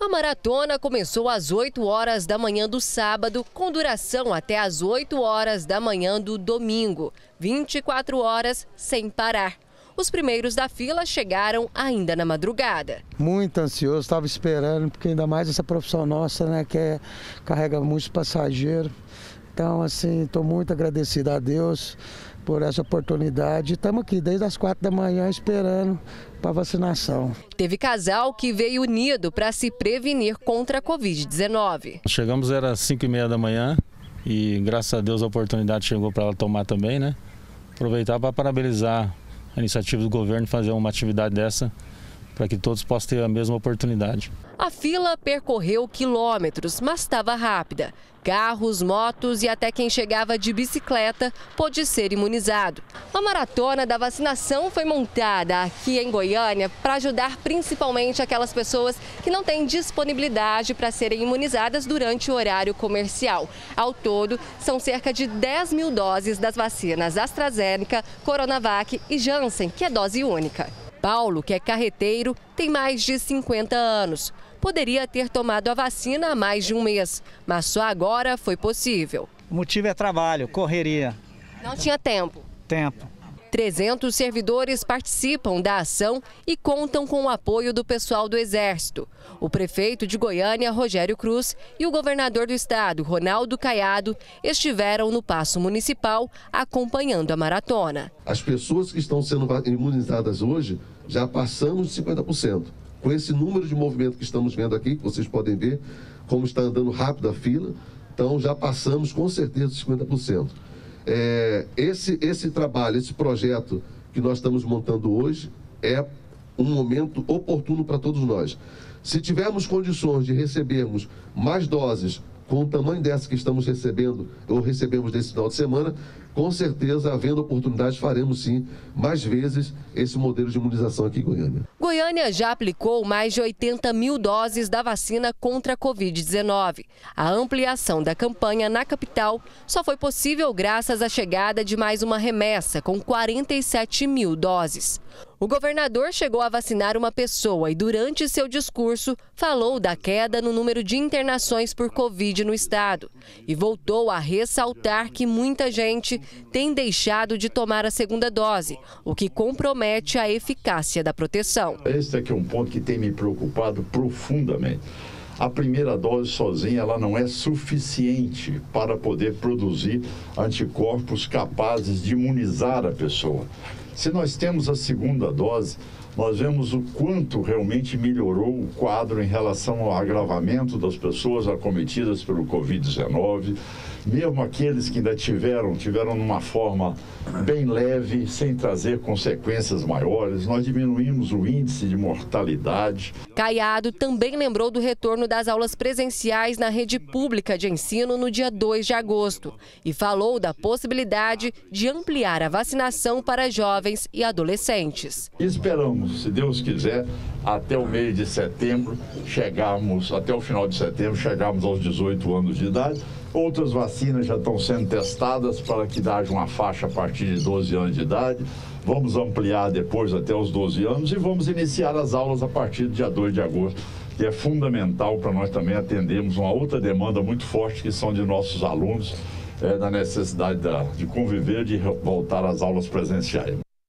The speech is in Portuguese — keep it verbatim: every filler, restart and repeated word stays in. A maratona começou às oito horas da manhã do sábado, com duração até às oito horas da manhã do domingo, vinte e quatro horas sem parar. Os primeiros da fila chegaram ainda na madrugada. Muito ansioso, estava esperando, porque ainda mais essa profissão nossa, né, que é, carrega muitos passageiros. Então, assim, estou muito agradecido a Deus por essa oportunidade. Estamos aqui desde as quatro da manhã esperando para vacinação. Teve casal que veio unido para se prevenir contra a covid dezenove. Chegamos, era cinco e meia da manhã e graças a Deus a oportunidade chegou para ela tomar também, né? Aproveitar para parabenizar a iniciativa do governo de fazer uma atividade dessa, para que todos possam ter a mesma oportunidade. A fila percorreu quilômetros, mas estava rápida. Carros, motos e até quem chegava de bicicleta pôde ser imunizado. A maratona da vacinação foi montada aqui em Goiânia para ajudar principalmente aquelas pessoas que não têm disponibilidade para serem imunizadas durante o horário comercial. Ao todo, são cerca de dez mil doses das vacinas AstraZeneca, Coronavac e Janssen, que é dose única. Paulo, que é carreteiro, tem mais de cinquenta anos. Poderia ter tomado a vacina há mais de um mês, mas só agora foi possível. O motivo é trabalho, correria. Não tinha tempo? Tempo. trezentos servidores participam da ação e contam com o apoio do pessoal do Exército. O prefeito de Goiânia, Rogério Cruz, e o governador do estado, Ronaldo Caiado, estiveram no Paço Municipal acompanhando a maratona. As pessoas que estão sendo imunizadas hoje já passamos de cinquenta por cento. Com esse número de movimento que estamos vendo aqui, que vocês podem ver como está andando rápido a fila, então já passamos com certeza de cinquenta por cento. É, esse, esse trabalho, esse projeto que nós estamos montando hoje é um momento oportuno para todos nós. Se tivermos condições de recebermos mais doses com o tamanho dessa que estamos recebendo ou recebemos desse final de semana, com certeza, havendo oportunidade, faremos sim mais vezes esse modelo de imunização aqui em Goiânia. Goiânia já aplicou mais de oitenta mil doses da vacina contra a covid dezenove. A ampliação da campanha na capital só foi possível graças à chegada de mais uma remessa, com quarenta e sete mil doses. O governador chegou a vacinar uma pessoa e, durante seu discurso, falou da queda no número de internações por Covid no estado. E voltou a ressaltar que muita gente tem deixado de tomar a segunda dose, o que compromete a eficácia da proteção. Esse aqui é um ponto que tem me preocupado profundamente. A primeira dose sozinha ela não é suficiente para poder produzir anticorpos capazes de imunizar a pessoa. Se nós temos a segunda dose, nós vemos o quanto realmente melhorou o quadro em relação ao agravamento das pessoas acometidas pelo covid dezenove. Mesmo aqueles que ainda tiveram, tiveram numa forma bem leve, sem trazer consequências maiores. Nós diminuímos o índice de mortalidade. Caiado também lembrou do retorno das aulas presenciais na rede pública de ensino no dia dois de agosto e falou da possibilidade de ampliar a vacinação para jovens e adolescentes. Esperamos, se Deus quiser, até o mês de setembro, chegarmos, até o final de setembro, chegarmos aos dezoito anos de idade. Outras vacinas já estão sendo testadas para que haja uma faixa a partir de doze anos de idade. Vamos ampliar depois até os doze anos e vamos iniciar as aulas a partir do dia dois de agosto. E é fundamental para nós também atendermos uma outra demanda muito forte que são de nossos alunos, é, da necessidade de conviver, de voltar às aulas presenciais.